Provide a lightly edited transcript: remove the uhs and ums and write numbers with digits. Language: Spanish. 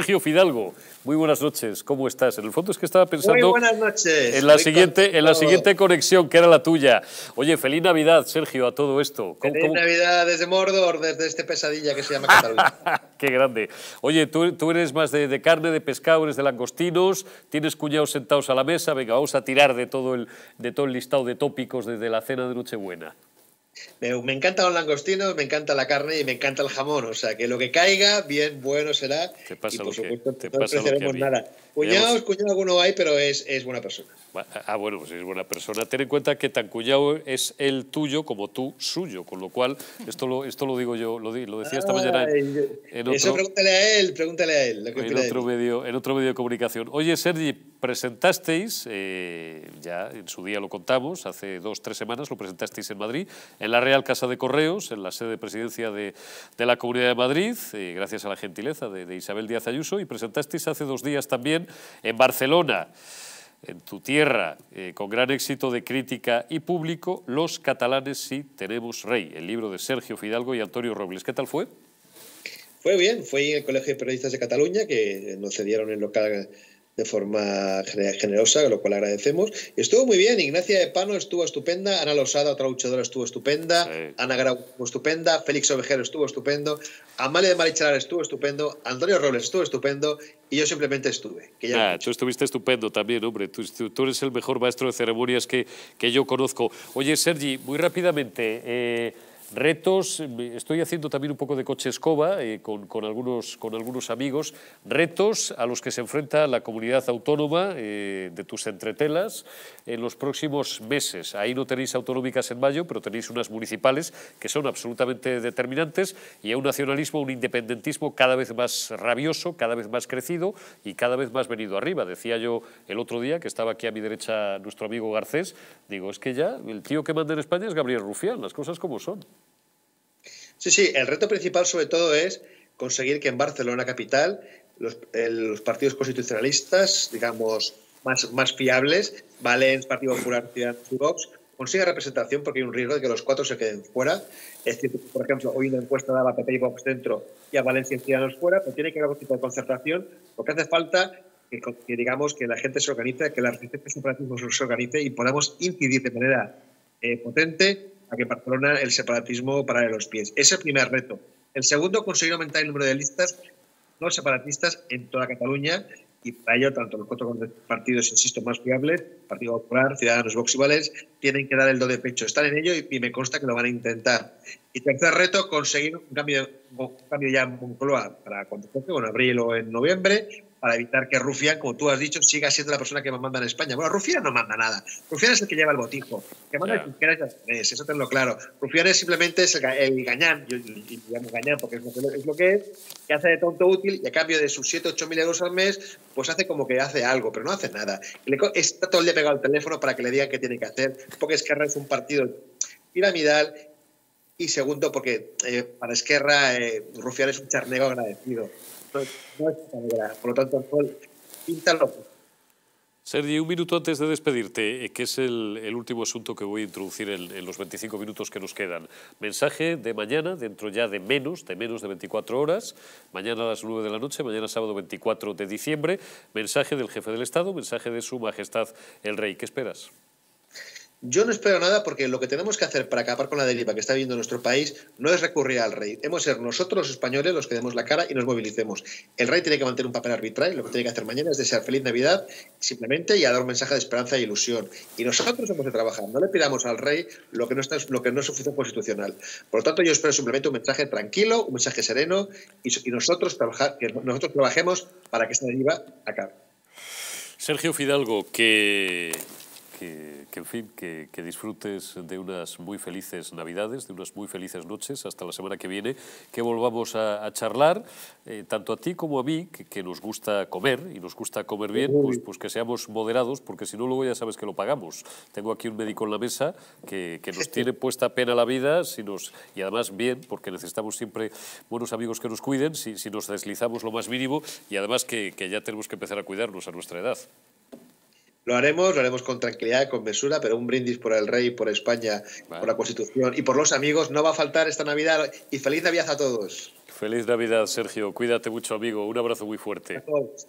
Sergio Fidalgo, muy buenas noches, ¿cómo estás? En el fondo es que estaba pensando muy buenas noches. en la siguiente conexión que era la tuya. Oye, feliz Navidad, Sergio, a todo esto. Feliz Navidad desde Mordor, desde este pesadilla que se llama Cataluña. Qué grande. Oye, tú eres más de carne, de pescado, eres de langostinos, tienes cuñados sentados a la mesa, venga, vamos a tirar de todo el listado de tópicos desde la cena de Nochebuena. Me encantan los langostinos, me encanta la carne y me encanta el jamón, o sea que lo que caiga bien bueno será. Te pasa y por supuesto no apreciaremos nada. Cuñado alguno hay, pero es buena persona. Ah, bueno, pues es buena persona. Ten en cuenta que tan cuñado es el tuyo como tú suyo, con lo cual esto lo digo yo, lo decía esta mañana en otro, eso pregúntale a él. En otro medio de comunicación. Oye, Sergi, presentasteis, ya en su día lo contamos, hace 2 o 3 semanas lo presentasteis en Madrid, en la Real Casa de Correos, en la sede de presidencia de la Comunidad de Madrid, gracias a la gentileza de Isabel Díaz Ayuso, y presentasteis hace 2 días también en Barcelona, en tu tierra, con gran éxito de crítica y público, Los catalanes sí tenemos rey, el libro de Sergio Fidalgo y Antonio Robles. ¿Qué tal fue? Fue bien, fue en el Colegio de Periodistas de Cataluña, que nos cedieron el local de forma generosa, lo cual agradecemos. Estuvo muy bien, Ignacia de Pano estuvo estupenda, Ana Lozada, otra luchadora, estuvo estupenda, sí. Ana Grau estuvo estupenda, Félix Ovejero estuvo estupendo, Amalia de Marichalar estuvo estupendo, Antonio Robles estuvo estupendo y yo simplemente estuve. Que ya tú estuviste estupendo también, hombre, tú eres el mejor maestro de ceremonias que yo conozco. Oye, Sergi, muy rápidamente... retos, estoy haciendo también un poco de coche escoba con algunos amigos, retos a los que se enfrenta la comunidad autónoma de tus entretelas en los próximos meses. Ahí no tenéis autonómicas en mayo, pero tenéis unas municipales que son absolutamente determinantes y a un nacionalismo, un independentismo cada vez más rabioso, cada vez más crecido y cada vez más venido arriba. Decía yo el otro día, que estaba aquí a mi derecha nuestro amigo Garcés, digo, es que ya el tío que manda en España es Gabriel Rufián, las cosas como son. Sí, sí, el reto principal sobre todo es conseguir que en Barcelona capital los partidos constitucionalistas, digamos, más fiables, Valens, Partido Popular, Ciudadanos y Vox, consigan representación porque hay un riesgo de que los 4 se queden fuera. Es cierto que, por ejemplo, hoy una encuesta daba a PP y Vox dentro y a Valencia y Ciudadanos fuera, pero tiene que haber algún tipo de concertación porque hace falta que digamos, que la gente se organice, que la resistencia separatismo se organice y podamos incidir de manera potente a que en Barcelona el separatismo pare los pies. Ese es el primer reto. El segundo, conseguir aumentar el número de listas no separatistas en toda Cataluña y para ello tanto los 4 partidos, insisto, más fiables, Partido Popular, Ciudadanos, Vox y Valens, tienen que dar el do de pecho. Están en ello y me consta que lo van a intentar. Y tercer reto, conseguir un cambio ya en Moncloa para cuando toque, bueno, abril o en noviembre, para evitar que Rufián, como tú has dicho, siga siendo la persona que más manda en España. Bueno, Rufián no manda nada. Rufián es el que lleva el botijo. Que manda el que quiera es, eso tenlo claro. Rufián es simplemente el gañán, yo lo llamo gañán porque es lo que es, que hace de tonto útil y a cambio de sus 7 o 8.000 euros al mes, pues hace como que hace algo, pero no hace nada. Está todo el día pegado al teléfono para que le digan qué tiene que hacer, porque Esquerra es un partido piramidal y segundo, porque para Esquerra Rufián es un charnego agradecido. No es negra, por lo tanto, píntalo. Sergi, un minuto antes de despedirte, que es el último asunto que voy a introducir en los 25 minutos que nos quedan. Mensaje de mañana, dentro ya de menos de 24 horas, mañana a las 9 de la noche, mañana sábado 24 de diciembre, mensaje del jefe del Estado, mensaje de Su Majestad el Rey. ¿Qué esperas? Yo no espero nada porque lo que tenemos que hacer para acabar con la deriva que está viviendo nuestro país no es recurrir al rey. Hemos de ser nosotros los españoles los que demos la cara y nos movilicemos. El rey tiene que mantener un papel arbitral y lo que tiene que hacer mañana es desear feliz Navidad simplemente y a dar un mensaje de esperanza e ilusión. Y nosotros hemos de trabajar. No le pidamos al rey lo que no es su función constitucional. Por lo tanto, yo espero simplemente un mensaje tranquilo, un mensaje sereno y que nosotros trabajemos para que esta deriva acabe. Sergio Fidalgo, que disfrutes de unas muy felices Navidades, de unas muy felices noches, hasta la semana que viene, que volvamos a charlar, tanto a ti como a mí, que nos gusta comer, y nos gusta comer bien, pues que seamos moderados, porque si no luego ya sabes que lo pagamos. Tengo aquí un médico en la mesa que nos tiene puesta pena la vida, y además bien, porque necesitamos siempre buenos amigos que nos cuiden, si nos deslizamos lo más mínimo, y además que ya tenemos que empezar a cuidarnos a nuestra edad. Lo haremos con tranquilidad, con mesura, pero un brindis por el rey, por España, vale, por la Constitución y por los amigos. No va a faltar esta Navidad. Y feliz Navidad a todos. Feliz Navidad, Sergio. Cuídate mucho, amigo. Un abrazo muy fuerte. A todos.